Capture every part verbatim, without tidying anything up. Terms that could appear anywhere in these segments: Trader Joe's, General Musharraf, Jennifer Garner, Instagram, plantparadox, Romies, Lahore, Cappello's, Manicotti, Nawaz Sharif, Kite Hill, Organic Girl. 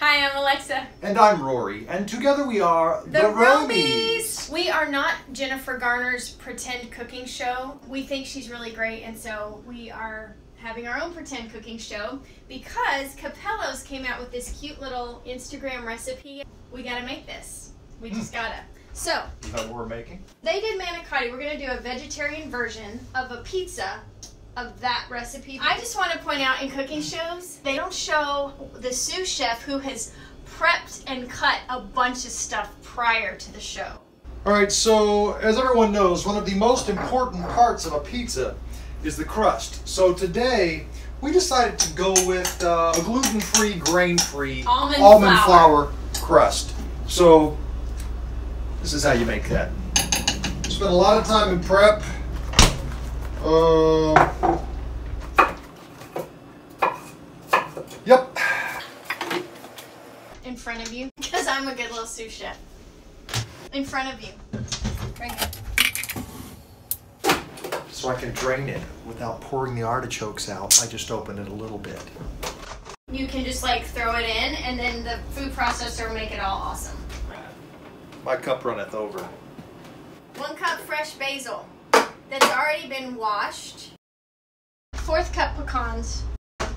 Hi, I'm Alexa. And I'm Rory, and together we are the, the Romies. Romies! We are not Jennifer Garner's pretend cooking show. We think she's really great, and so we are having our own pretend cooking show because Cappello's came out with this cute little Instagram recipe. We gotta make this. We just gotta. So, is that what we're making? They did manicotti. We're gonna do a vegetarian version of a pizza of that recipe. I just want to point out, in cooking shows, they don't show the sous chef who has prepped and cut a bunch of stuff prior to the show. All right, so as everyone knows, one of the most important parts of a pizza is the crust. So today, we decided to go with uh, a gluten-free, grain-free, almond, almond flour. flour crust. So this is how you make that. Spent a lot of time in prep. Uh, yep. In front of you, because I'm a good little sous chef. In front of you. Right here. So I can drain it without pouring the artichokes out. I just open it a little bit. You can just like throw it in, and then the food processor will make it all awesome. My cup runneth over. One cup fresh basil. That's already been washed. Fourth cup pecans. It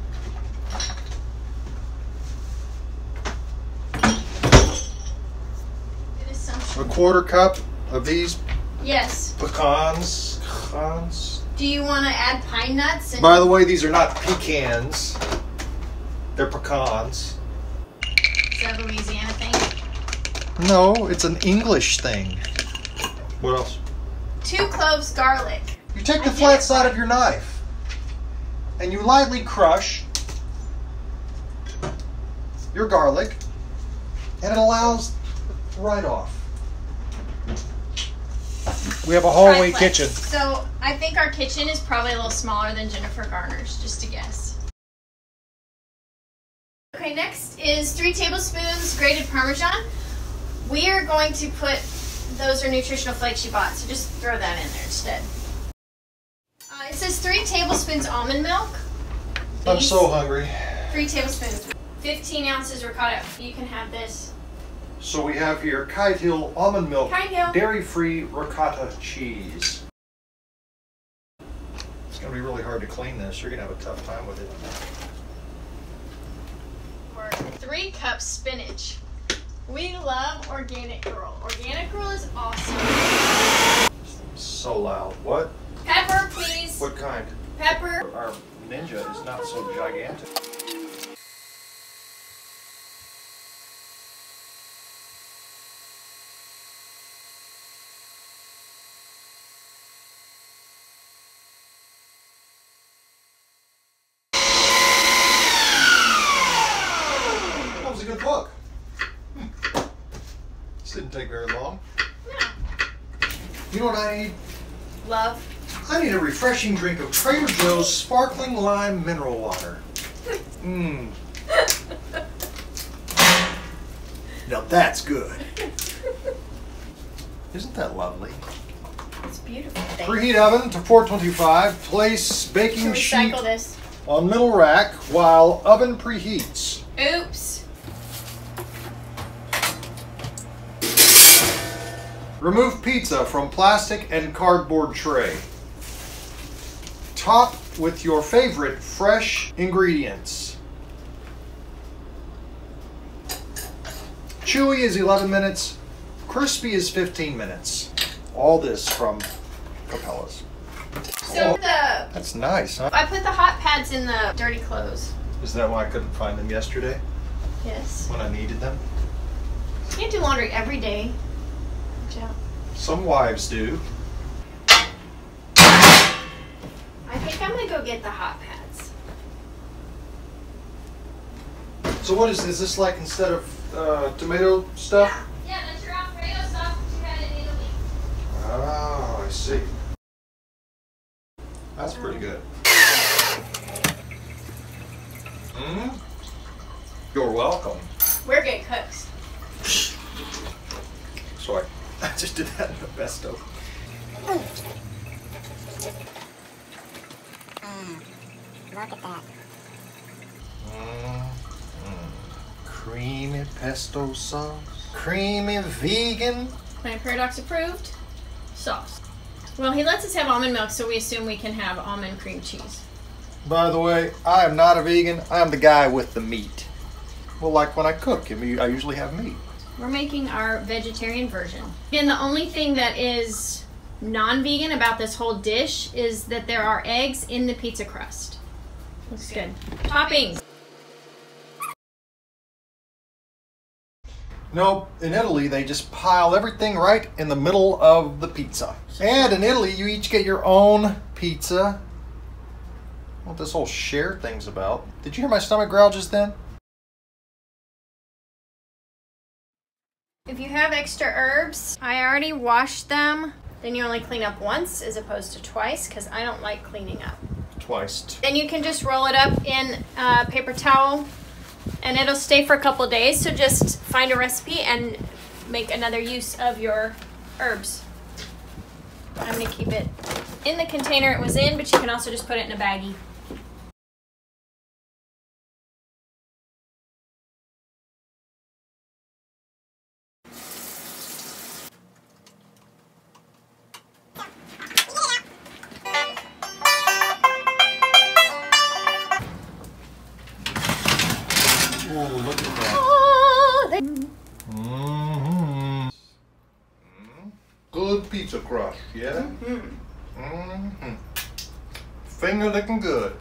is some. A quarter cup of these. Yes. Pecans. Pecans. Do you want to add pine nuts? And by the way, these are not pecans. They're pecans. Is that a Louisiana thing? No, it's an English thing. What else? Two cloves garlic. You take the I flat side of your knife and you lightly crush your garlic, and it allows right off. We have a hallway kitchen. So I think our kitchen is probably a little smaller than Jennifer Garner's, just to guess. Okay, next is three tablespoons grated Parmesan. We are going to put those are nutritional flakes you bought, so just throw that in there instead. Uh, it says three tablespoons almond milk. Please. I'm so hungry. Three tablespoons. fifteen ounces ricotta. You can have this. So we have here Kite Hill almond milk, dairy-free ricotta cheese. It's going to be really hard to clean this. You're going to have a tough time with it. Or three cups spinach. We love Organic Girl. Organic Girl is awesome. So loud. What? Pepper, please. What kind? Pepper. Our ninja is not so gigantic. That was a good book. This didn't take very long. No. You know what I need? Love. I need a refreshing drink of Trader Joe's sparkling lime mineral water. Mmm. Now that's good. Isn't that lovely? It's beautiful. Thanks. Preheat oven to four twenty-five. Place baking sheet this? on middle rack while oven preheats. Oops. Remove pizza from plastic and cardboard tray. Top with your favorite fresh ingredients. Chewy is eleven minutes, crispy is fifteen minutes. All this from Cappello's. So oh, the, that's nice, huh? I put the hot pads in the dirty clothes. Is that why I couldn't find them yesterday? Yes. When I needed them? You can't do laundry every day. Yeah. Some wives do. I think I'm going to go get the hot pads. So what is this? Is this like instead of uh, tomato stuff? Yeah, yeah, that's your Alfredo sauce that you had in Italy. Oh, I see. That's pretty good. Mm-hmm. You're welcome. We're good cooks. Sorry. I just did that in the pesto. Mm, look at that. Mm, mm, creamy pesto sauce, creamy vegan. Plant Paradox approved sauce. Well, he lets us have almond milk, so we assume we can have almond cream cheese. By the way, I am not a vegan. I am the guy with the meat. Well, like when I cook, I usually have meat. We're making our vegetarian version. Again, the only thing that is non-vegan about this whole dish is that there are eggs in the pizza crust. Looks good. Toppings. Nope, in Italy they just pile everything right in the middle of the pizza. And in Italy you each get your own pizza. What this whole share thing's about. Did you hear my stomach growl just then? If you have extra herbs, I already washed them. Then you only clean up once as opposed to twice, because I don't like cleaning up. Twice. Then you can just roll it up in a paper towel and it'll stay for a couple of days. So just find a recipe and make another use of your herbs. I'm gonna keep it in the container it was in, but you can also just put it in a baggie. Pizza crust, yeah? Mm-hmm. Mm-hmm. Finger licking good.